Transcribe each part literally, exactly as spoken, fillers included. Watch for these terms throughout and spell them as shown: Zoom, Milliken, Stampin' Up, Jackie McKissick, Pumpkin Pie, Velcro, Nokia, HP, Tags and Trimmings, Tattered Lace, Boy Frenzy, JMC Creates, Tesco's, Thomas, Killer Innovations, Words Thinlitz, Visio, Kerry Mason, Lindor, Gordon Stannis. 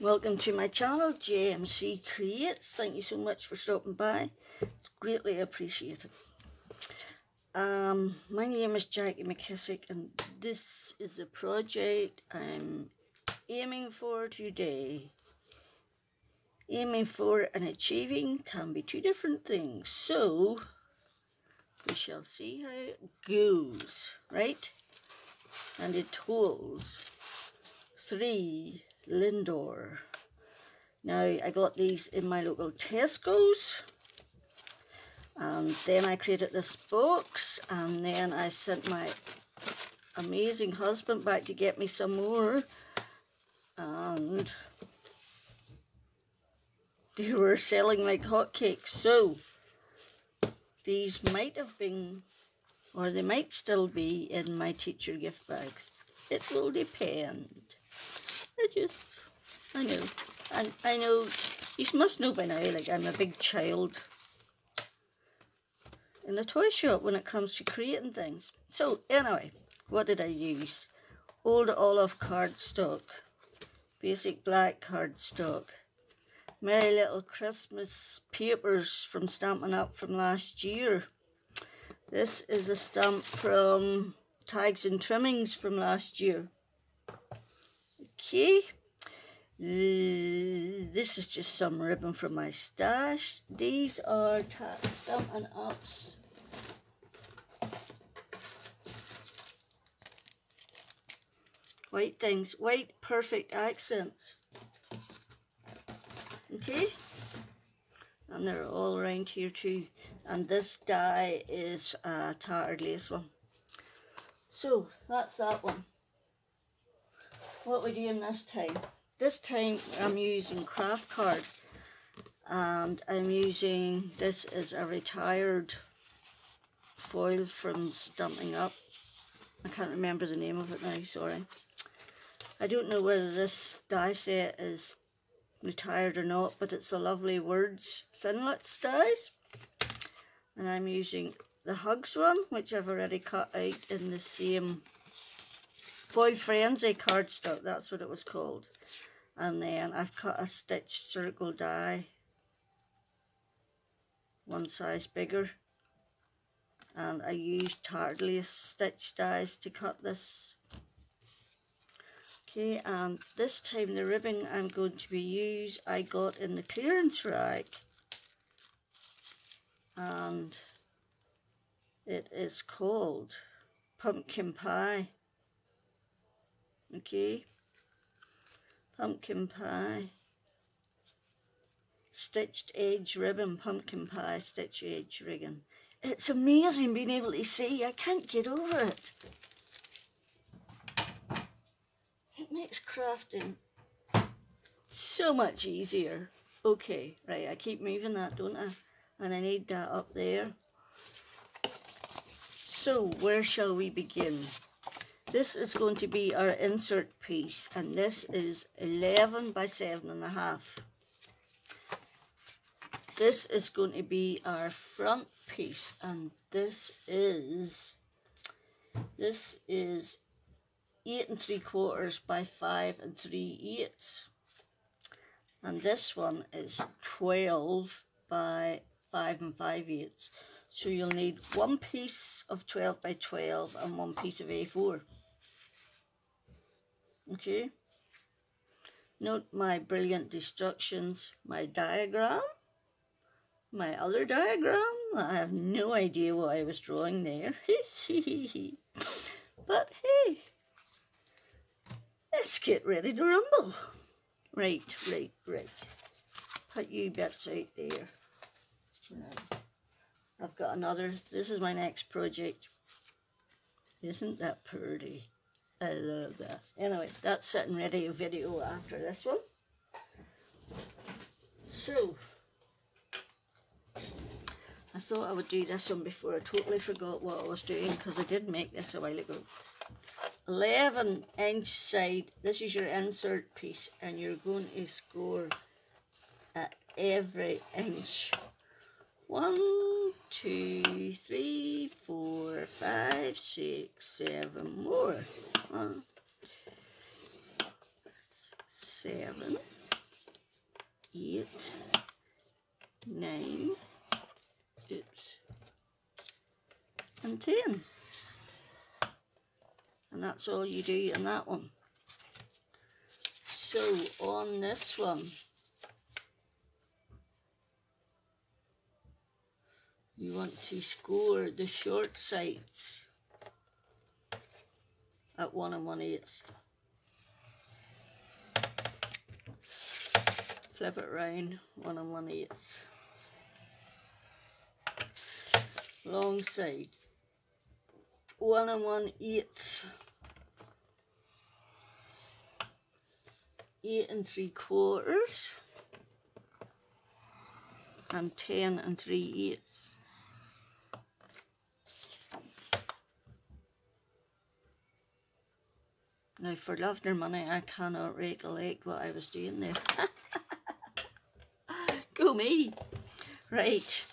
Welcome to my channel, J M C Creates. Thank you so much for stopping by. It's greatly appreciated. Um, my name is Jackie McKissick and this is the project I'm aiming for today. Aiming for and achieving can be two different things. So, we shall see how it goes, right? And it holds three Lindor. Now I got these in my local Tesco's, and then I created this box, and then I sent my amazing husband back to get me some more, and they were selling like hotcakes. So these might have been, or they might still be, in my teacher gift bags. It will depend. I just, I know, and I know, you must know by now, like, I'm a big child in the toy shop when it comes to creating things. So, anyway, what did I use? Old Olive cardstock, basic black cardstock, Merry Little Christmas papers from Stampin' Up from last year. This is a stamp from Tags and Trimmings from last year. Okay, uh, this is just some ribbon from my stash. These are Stampin' Up's white things, white perfect accents. Okay, and they're all around here too. And this die is a Tattered Lace one. So that's that one. What we're doing this time, this time I'm using craft card, and I'm using, this is a retired foil from Stampin' Up. I can't remember the name of it now, sorry. I don't know whether this die set is retired or not, but it's the lovely Words Thinlitz dies, and I'm using the Hugs one, which I've already cut out in the same Boy Frenzy cardstock, that's what it was called. And then I've cut a stitched circle die, one size bigger. And I used Tattered Lace stitch dies to cut this. Okay, and this time the ribbon I'm going to be use I got in the clearance rack. And it is called Pumpkin Pie. Okay, Pumpkin Pie, stitched edge ribbon, Pumpkin Pie, stitched edge ribbon. It's amazing being able to see, I can't get over it. It makes crafting so much easier. Okay, right, I keep moving that, don't I? And I need that up there. So, where shall we begin? This is going to be our insert piece, and this is eleven by seven and a half. This is going to be our front piece, and this is this is eight and three quarters by five and three eighths, and this one is twelve by five and five eighths. So you'll need one piece of twelve by twelve and one piece of A four. Okay, note my brilliant destructions, my diagram, my other diagram. I have no idea what I was drawing there, but hey, let's get ready to rumble. Right, right, right, put you bits out there. I've got another, this is my next project. Isn't that pretty? I love that. Anyway, that's sitting ready to video after this one. So, I thought I would do this one before I totally forgot what I was doing, because I did make this a while ago. eleven inch side, this is your insert piece, and you're going to score at every inch. One, two, three, four, five, six, seven more. One, seven, it nine, oops, and ten. And that's all you do in that one. So on this one, you want to score the short sides at one and one eighth. Flip it round, one and one eighth. Long side, one and one eighth. Eight and three quarters. And ten and three eighths. Now, for love nor money, I cannot recollect what I was doing there. Go me! Right,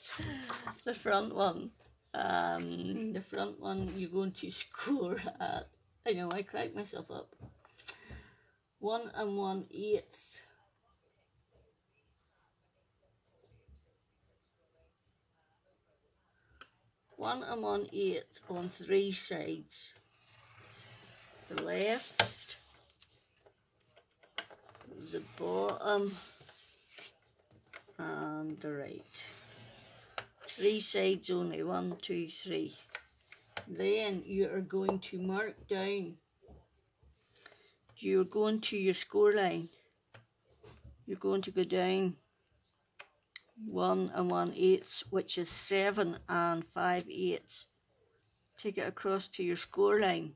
the front one. Um, the front one you're going to score at, I know, I cracked myself up. One and one eighths. One and one eighth on three sides. The left, the bottom, and the right. Three sides only, one, two, three. Then you are going to mark down, you're going to your score line. You're going to go down one and one eighth, which is seven and five eighths. Take it across to your score line.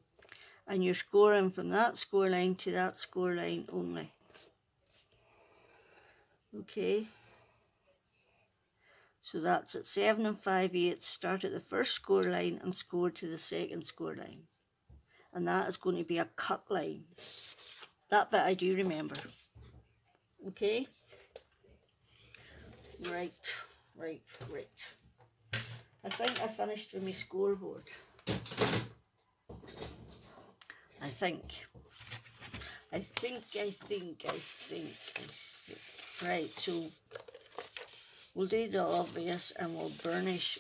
And you're scoring from that score line to that score line only. Okay. So that's at seven and five eighths. Start at the first score line and score to the second score line. And that is going to be a cut line. That bit I do remember. Okay. Right, right, right. I think I finished with my scoreboard. I think, I think, I think, I think, I think. Right, so we'll do the obvious and we'll burnish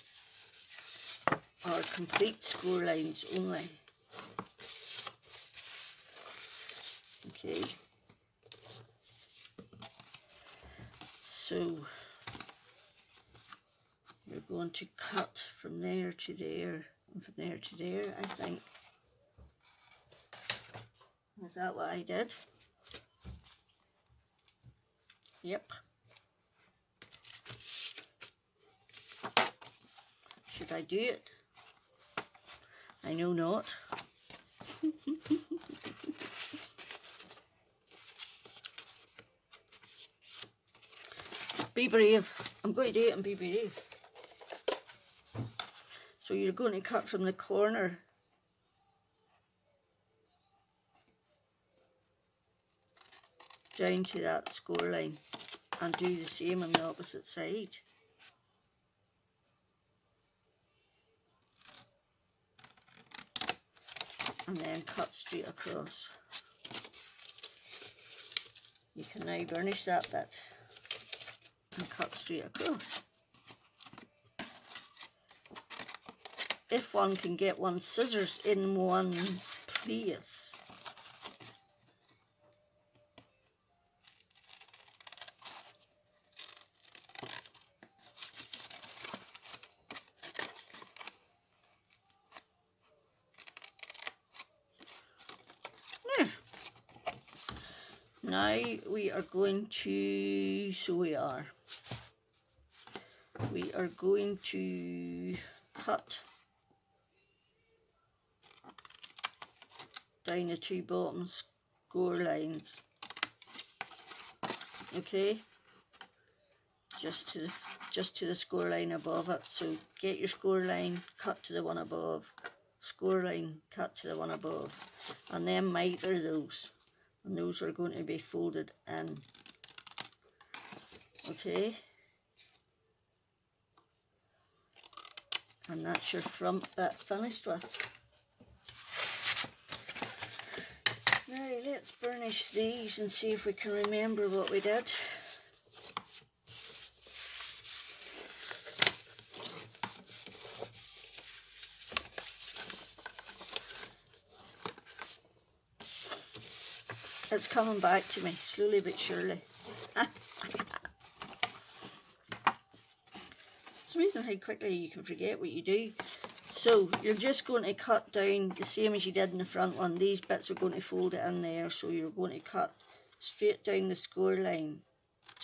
our complete score lines only. Okay. So we're going to cut from there to there and from there to there, I think. Is that what I did? Yep. Should I do it? I know not. Be brave. I'm going to do it and be brave. So you're going to cut from the corner down to that score line and do the same on the opposite side. And then cut straight across. You can now burnish that bit and cut straight across. If one can get one's scissors in one's place. Now we are going to, so we are, we are going to cut down the two bottom score lines, okay, just to the, just to the score line above it. So get your score line, cut to the one above, score line, cut to the one above, and then miter those. And those are going to be folded in. Okay. And that's your front bit finished with. Now let's burnish these and see if we can remember what we did. It's coming back to me, slowly but surely. It's amazing how quickly you can forget what you do. So you're just going to cut down the same as you did in the front one. These bits are going to fold it in there, so you're going to cut straight down the score line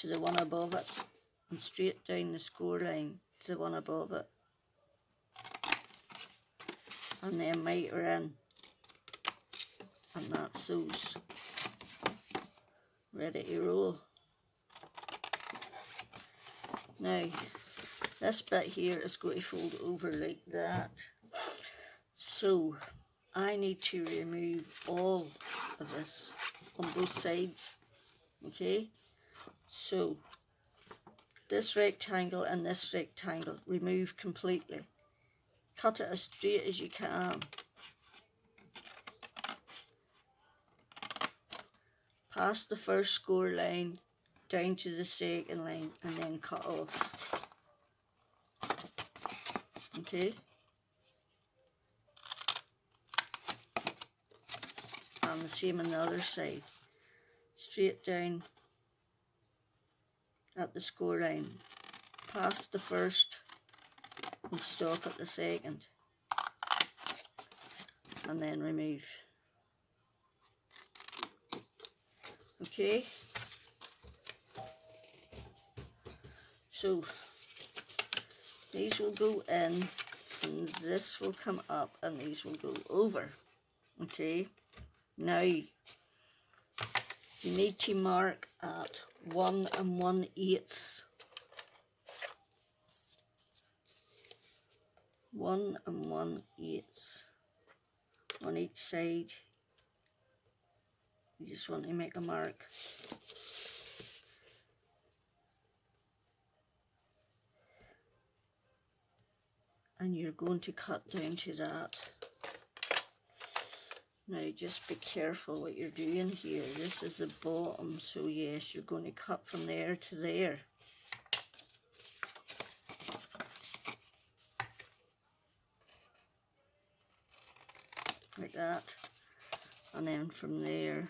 to the one above it, and straight down the score line to the one above it, and then miter in, and that's those ready to roll. Now this bit here is going to fold over like that, so I need to remove all of this on both sides. Okay, so this rectangle and this rectangle, remove completely. Cut it as straight as you can. Pass the first score line down to the second line and then cut off. Okay. And the same on the other side. Straight down at the score line. Pass the first and stop at the second, and then remove. Okay, so these will go in, and this will come up, and these will go over. Okay, now you need to mark at one and one eighths. One and one eighths on each side. You just want to make a mark. And you're going to cut down to that. Now just be careful what you're doing here. This is the bottom, so yes, you're going to cut from there to there. Like that, and then from there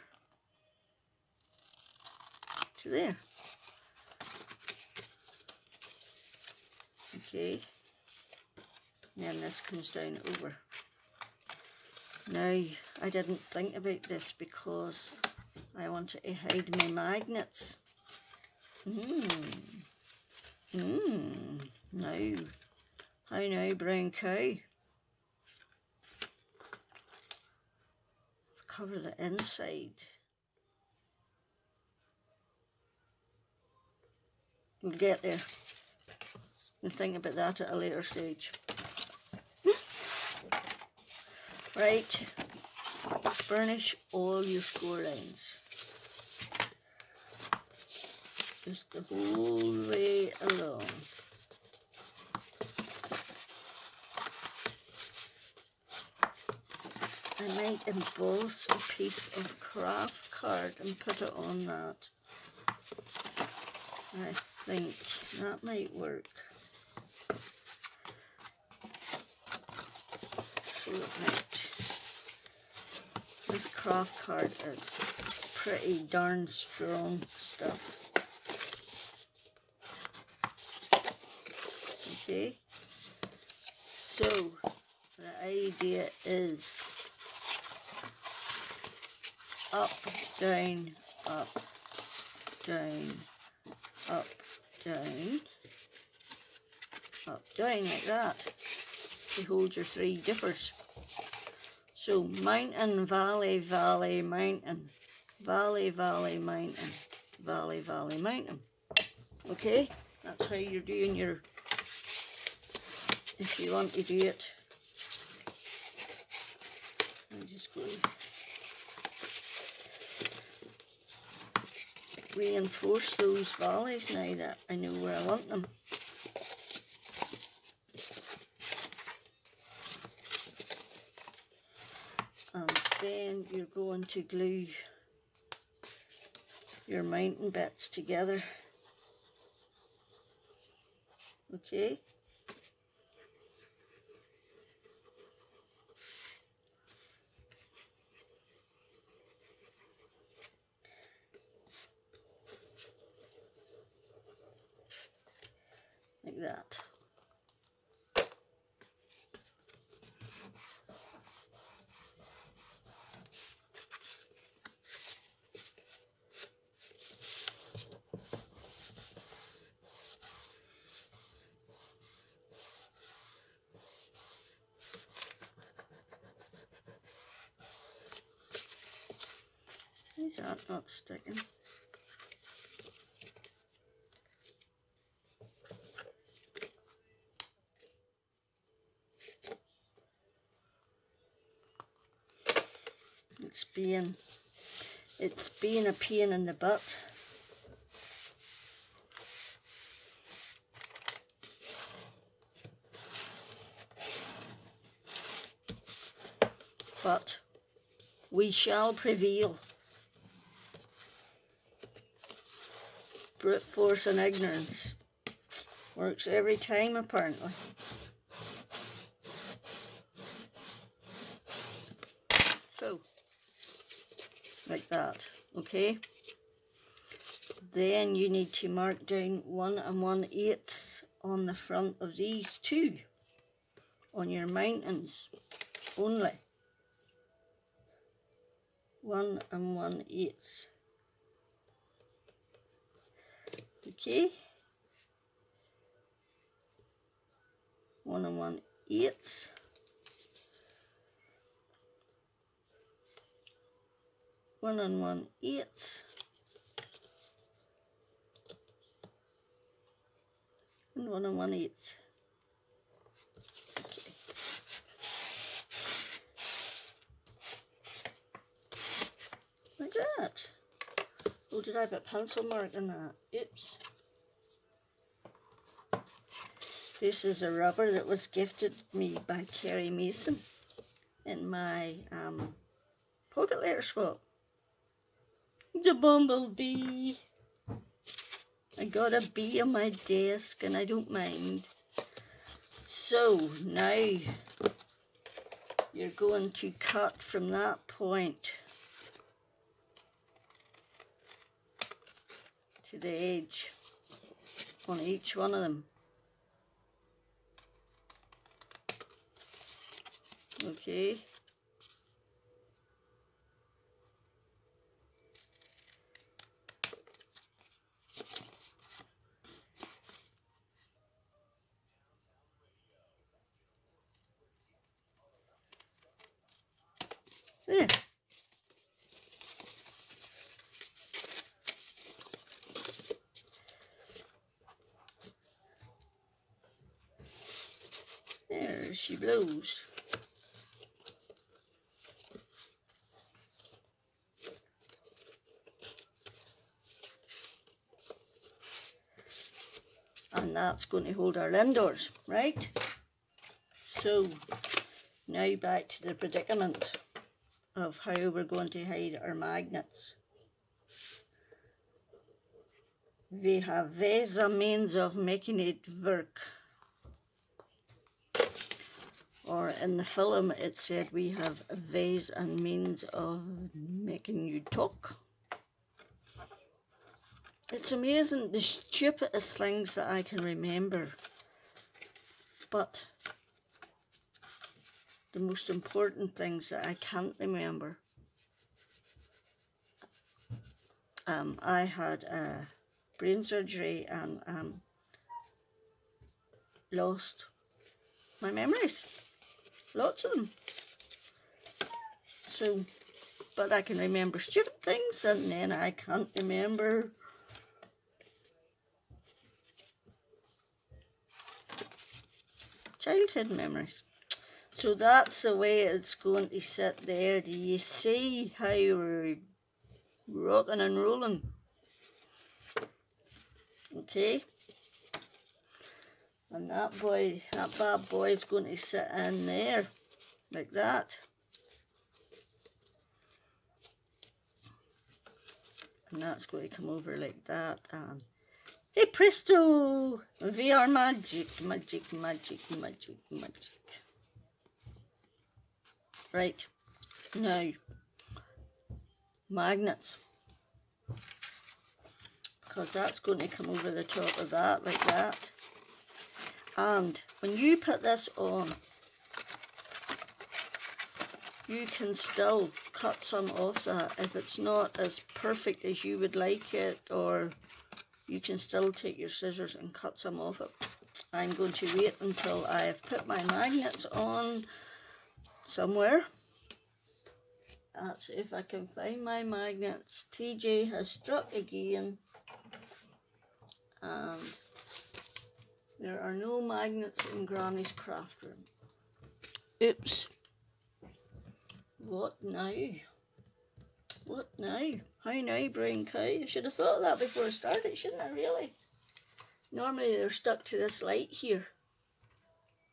to there. Okay, and then this comes down over. Now I didn't think about this because I wanted to hide my magnets. Mmm, mmm, now, how now, brown cow? Cover the inside. We'll get there. We'll think about that at a later stage. Right, burnish all your score lines. Just the whole way along. I might emboss a piece of craft card and put it on that. I think that might work. So it might. This craft card is pretty darn strong stuff. Okay. So the idea is up, down, up, down, up, down, up, down, like that. You hold your three dippers. So mountain, valley, valley, mountain, valley, valley, mountain, valley, valley, mountain. Okay, that's how you're doing your, if you want to do it. I'm just going to reinforce those valleys now that I know where I want them. And then you're going to glue your mountain bits together. Okay. like that. These aren't not sticking. It's being, it's being a pain in the butt. But we shall prevail. Brute force and ignorance. Works every time, apparently. So, like that, okay? Then you need to mark down one and one eighths on the front of these two, on your mountains only. One and one eighths. Okay, one and one eighths, one and one eighths, and one and one eighths. Okay. Like that. Oh, did I put pencil mark in that? Oops. This is a rubber that was gifted me by Kerry Mason in my um, pocket letter swap. The bumblebee. I got a bee on my desk and I don't mind. So now you're going to cut from that point to the edge on each one of them. Okay. There. There she blows. That's going to hold our Lindors, right? So now back to the predicament of how we're going to hide our magnets. We have the means of making it work. Or in the film it said we have ways and means of making you talk. It's amazing the stupidest things that I can remember, but the most important things that I can't remember. Um, I had a brain surgery and um, lost my memories, lots of them. So, but I can remember stupid things, and then I can't remember childhood memories. So that's the way it's going to sit there. Do you see how we're rocking and rolling? Okay. And that boy, that bad boy is going to sit in there like that. And that's going to come over like that and hey presto! We are magic, magic, magic, magic, magic. Right, now, magnets. Because that's going to come over the top of that, like that. And when you put this on, you can still cut some off that if it's not as perfect as you would like it, or you can still take your scissors and cut some off it. I'm going to wait until I have put my magnets on somewhere. That's if I can find my magnets. T J has struck again, and there are no magnets in Granny's craft room. Oops. What now? What now? How now, brain cow? I should have thought of that before I started, shouldn't I, really? Normally they're stuck to this light here.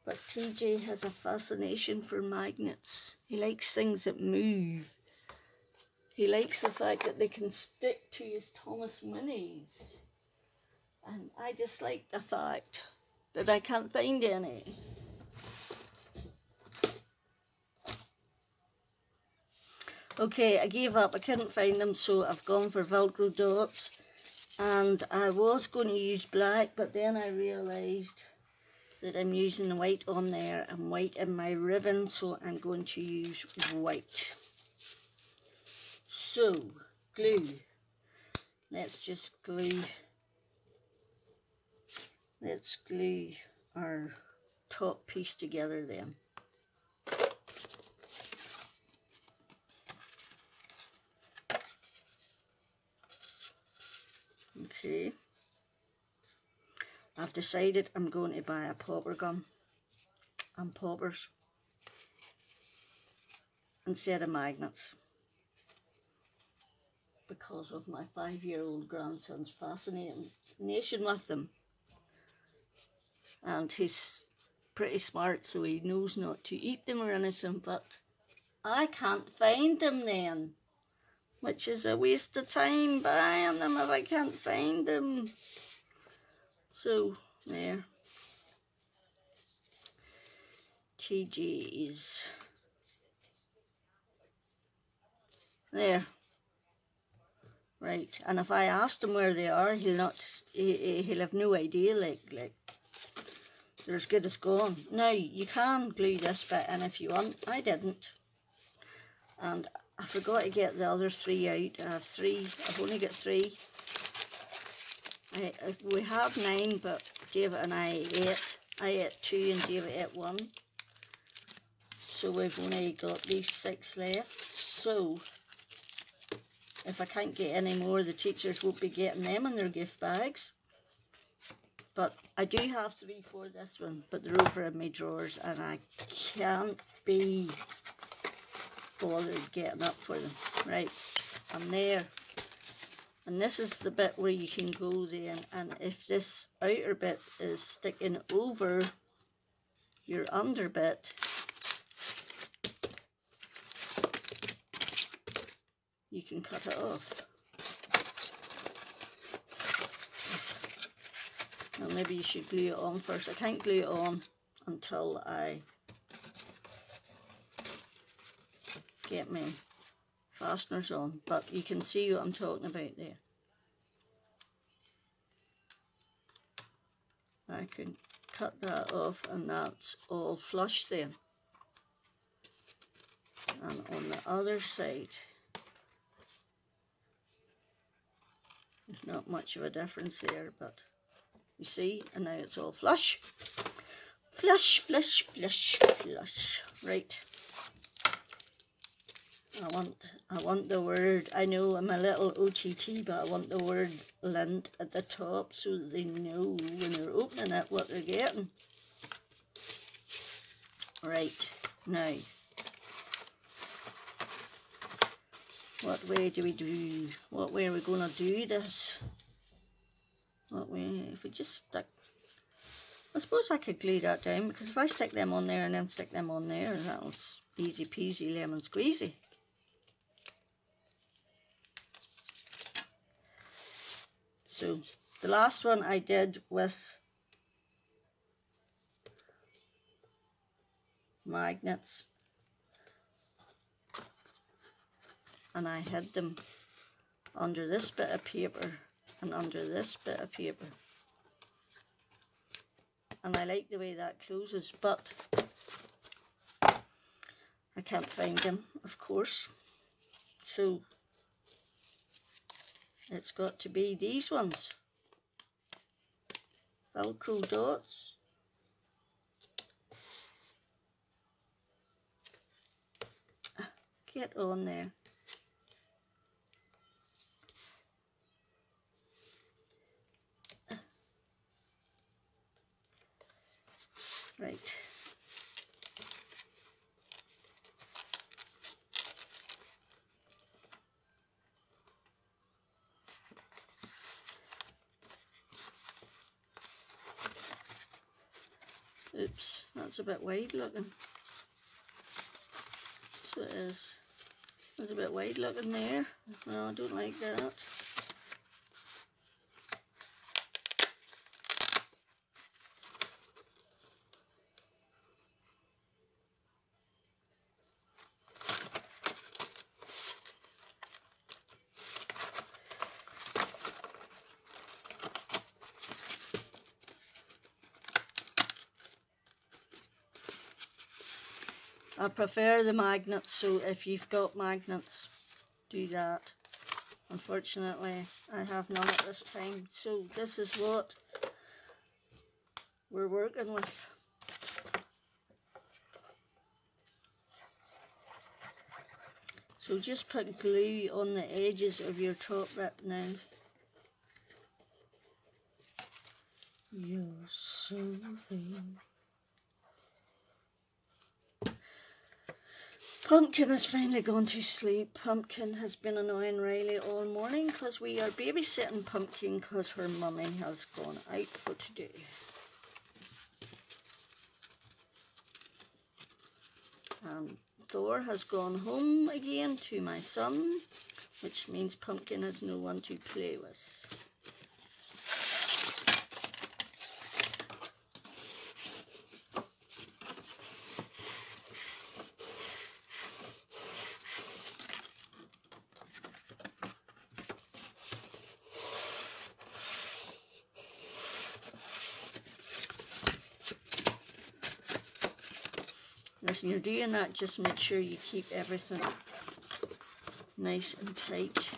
But T J has a fascination for magnets. He likes things that move. He likes the fact that they can stick to his Thomas minis. And I just like the fact that I can't find any. Okay, I gave up. I couldn't find them, so I've gone for Velcro dots. And I was going to use black, but then I realised that I'm using the white on there and white in my ribbon, so I'm going to use white. So, glue. Let's just glue. Let's glue our top piece together then. Okay, I've decided I'm going to buy a popper gun and poppers instead of magnets because of my five-year-old grandson's fascination with them, and he's pretty smart, so he knows not to eat them or anything, but I can't find them then, which is a waste of time buying them if I can't find them. So, there. T J is... there. Right, and if I asked him where they are, he'll not... He, he'll have no idea, like, like... they're as good as gone. Now, you can glue this bit in if you want. I didn't. And... I forgot to get the other three out. I have three. I've only got three. I, I, we have nine, but David and I ate eight. I ate two and David ate one. So we've only got these six left. So if I can't get any more, the teachers won't be getting them in their gift bags. But I do have three for this one, but they're over in my drawers and I can't be... bothered getting up for them. Right, I'm there, and this is the bit where you can go then, and if this outer bit is sticking over your under bit, you can cut it off. Now maybe you should glue it on first. I can't glue it on until I get my fasteners on, but you can see what I'm talking about there. I can cut that off and that's all flush then. And on the other side, there's not much of a difference there, but you see, and now it's all flush. Flush, flush, flush, flush. Right. I want, I want the word, I know I'm a little O T T, but I want the word lint at the top so that they know when they're opening it what they're getting. Right, now, what way do we do, what way are we going to do this? What way, if we just stick, I suppose I could glue that down, because if I stick them on there and then stick them on there, that'll easy peasy lemon squeezy. So the last one I did with magnets and I hid them under this bit of paper and under this bit of paper and I like the way that closes, but I can't find him, of course, so it's got to be these ones. Velcro dots. Get on there. Right. Oops, that's a bit wide looking. So it is. It's a bit wide looking there. No, I don't like that. I prefer the magnets, so if you've got magnets, do that. Unfortunately, I have none at this time, so this is what we're working with. So just put glue on the edges of your top bit now. You're so vain. Pumpkin has finally gone to sleep. Pumpkin has been annoying Riley all morning because we are babysitting Pumpkin because her mummy has gone out for today. And Thor has gone home again to my son, which means Pumpkin has no one to play with. When you're doing that, just make sure you keep everything nice and tight.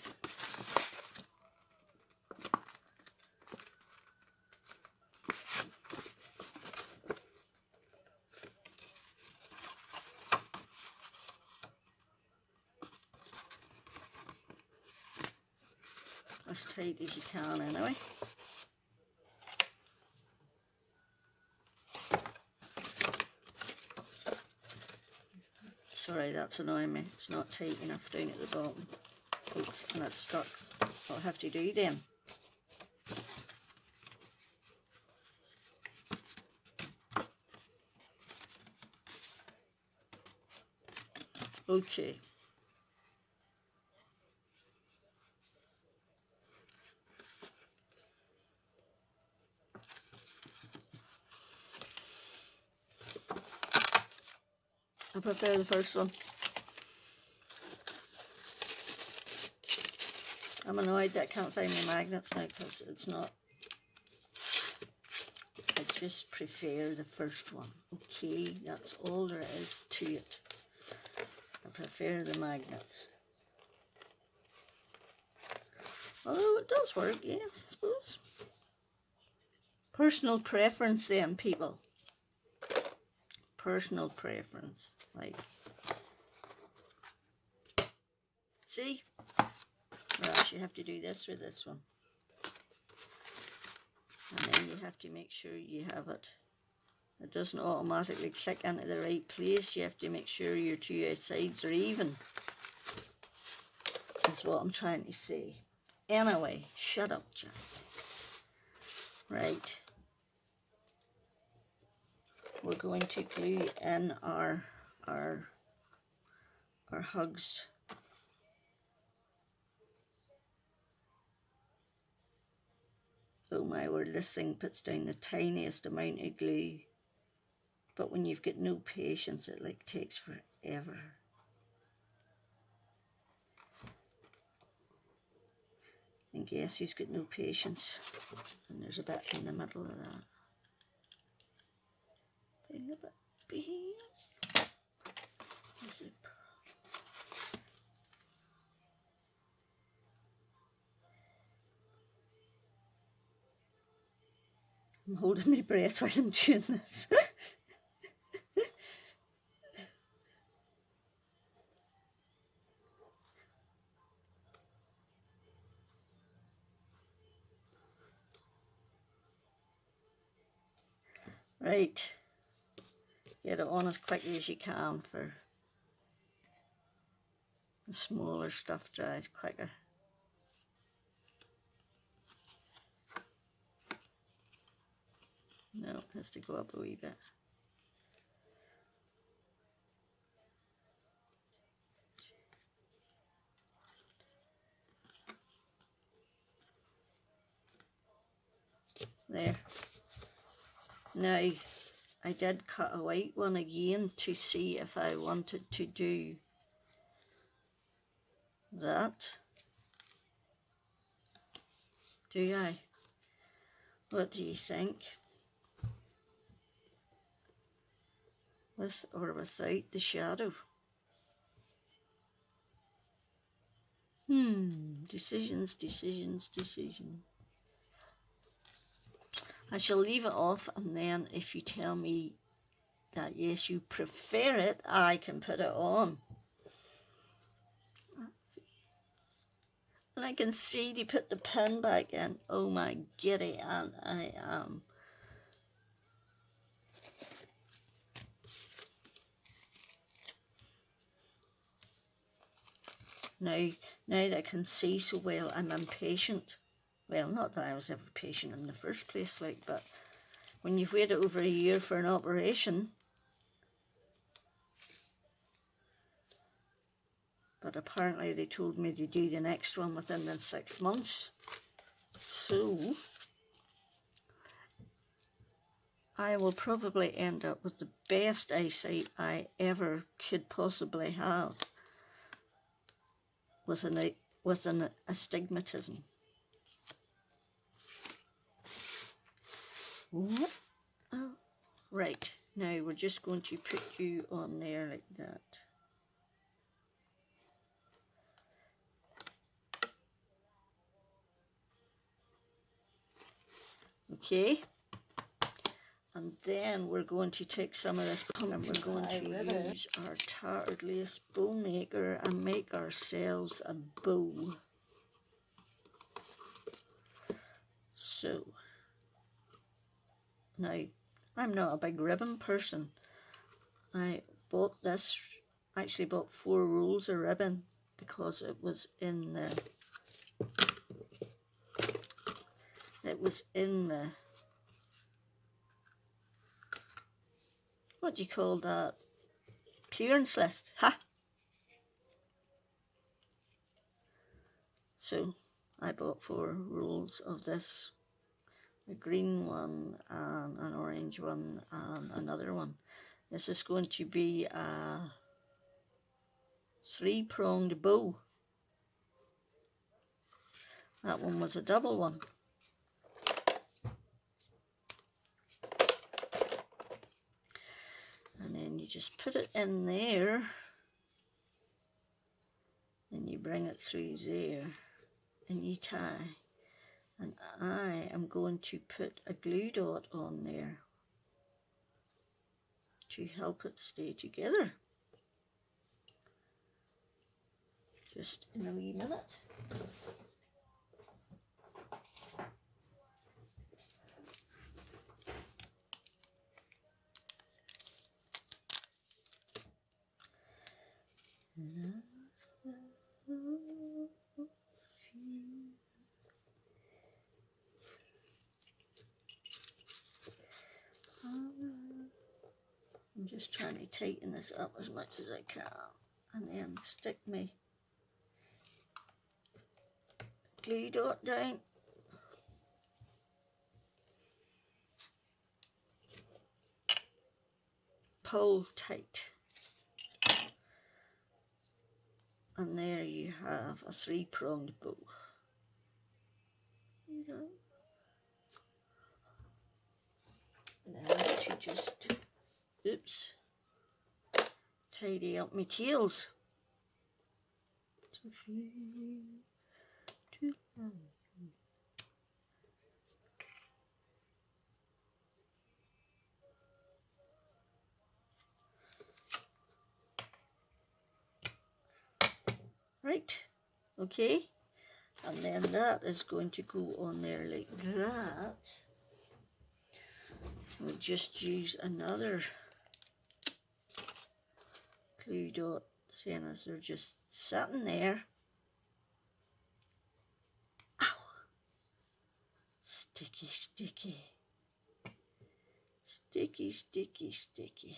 As tight as you can anyway. Sorry, that's annoying me. It's not tight enough down at the bottom. Oops, and it's stuck. What I have to do then? Okay. I prefer the first one. I'm annoyed that I can't find my magnets now because it's not. I just prefer the first one. Okay, that's all there is to it. I prefer the magnets. Although it does work, yeah, I suppose. Personal preference then, people. Personal preference, like, see, well, you have to do this with this one, and then you have to make sure you have it, it doesn't automatically click into the right place, you have to make sure your two sides are even, is what I'm trying to say. Anyway, shut up, Jack. Right. We're going to glue in our our our hugs. Oh my word, this thing puts down the tiniest amount of glue. But when you've got no patience, it like takes forever. And guess he's got no patience. And there's a bit in the middle of that. little bit. Zip. I'm holding my breath while I'm doing this. Right, get it on as quickly as you can for the smaller stuff dries quicker. No, it has to go up a wee bit. There. Now, I did cut a white one again to see if I wanted to do that. Do I? What do you think? With or without the shadow? Hmm, decisions, decisions, decisions. I shall leave it off, and then if you tell me that yes, you prefer it, I can put it on. And I can see they put the pin back in. Oh my giddy aunt, I am. Now, now that I can see so well, I'm impatient. Well, not that I was ever patient in the first place, like, but when you've waited over a year for an operation, but apparently they told me to do the next one within the six months, so I will probably end up with the best eyesight I ever could possibly have with an, with an astigmatism. What? Oh, right, now we're just going to put you on there like that. Okay, and then we're going to take some of this pumpkin and we're going to use our tattered lace bow maker and make ourselves a bow. So. Now, I'm not a big ribbon person. I bought this, actually bought four rolls of ribbon because it was in the, it was in the, what do you call that? Clearance list, ha! So, I bought four rolls of this. A green one, and an orange one, and another one. This is going to be a three-pronged bow. That one was a double one. And then you just put it in there, and you bring it through there, and you tie. And I am going to put a glue dot on there to help it stay together. Just in a wee minute. Mm-hmm. I'm just trying to tighten this up as much as I can and then stick my glue dot down. Pull tight. And there you have a three-pronged bow. You know. Now to just oops, tidy up my tails. Right, okay, and then that is going to go on there like that. We'll just use another glue dot, seeing as they're just sitting there. Ow! Sticky, sticky. Sticky, sticky, sticky.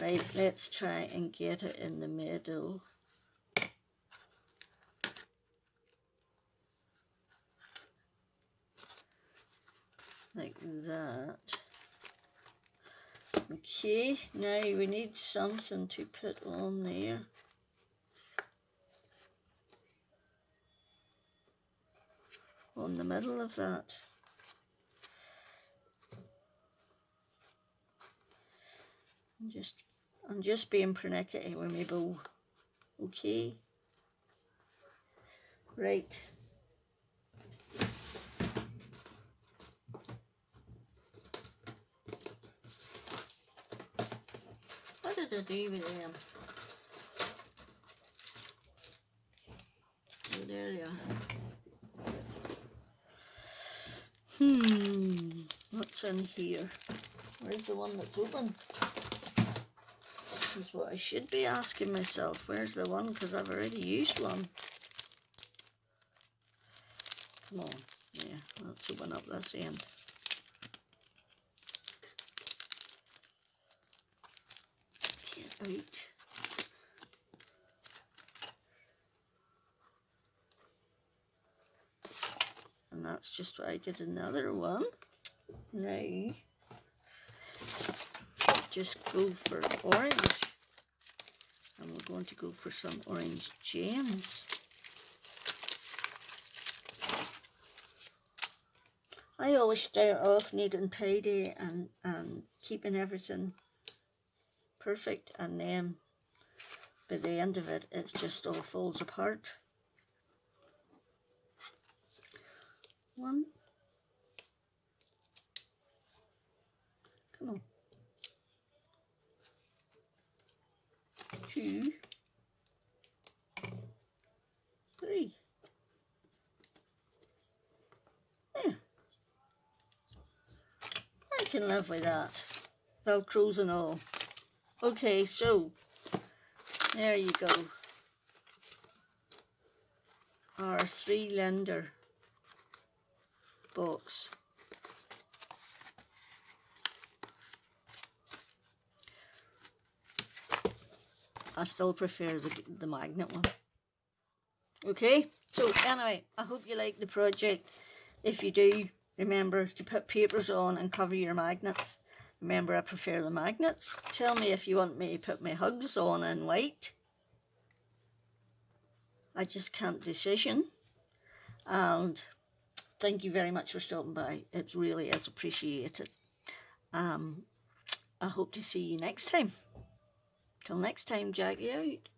Right, let's try and get it in the middle. Like that. Okay, now we need something to put on there. On the middle of that. I'm just, I'm just being pernickety with my bow. Okay. Right. To do with them. So there they are. Hmm, what's in here? Where's the one that's open? This is what I should be asking myself. Where's the one? Because I've already used one. Come on, yeah, let's open up this end. Out. And that's just what I did another one. Now just go for orange, and we're going to go for some orange gems. I always start off neat and tidy and, and keeping everything perfect, and then by the end of it, it just all falls apart. One. Come on. Two. Three. There. I can live with that. Velcros and all. Okay, so there you go. Our three-lender box. I still prefer the, the magnet one. Okay, so anyway, I hope you like the project. If you do, remember to put papers on and cover your magnets. Remember, I prefer the magnets. Tell me if you want me to put my hugs on in white. I just can't decision. And thank you very much for stopping by. It really is appreciated. Um, I hope to see you next time. Till next time, Jackie out.